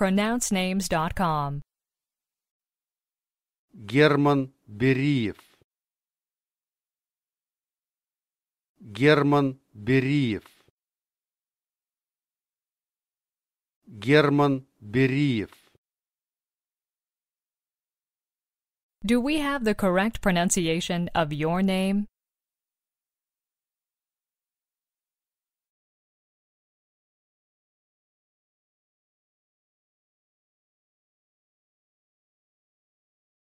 PronounceNames.com. German Beriyev. German Beriyev. German Beriyev. Do we have the correct pronunciation of your name?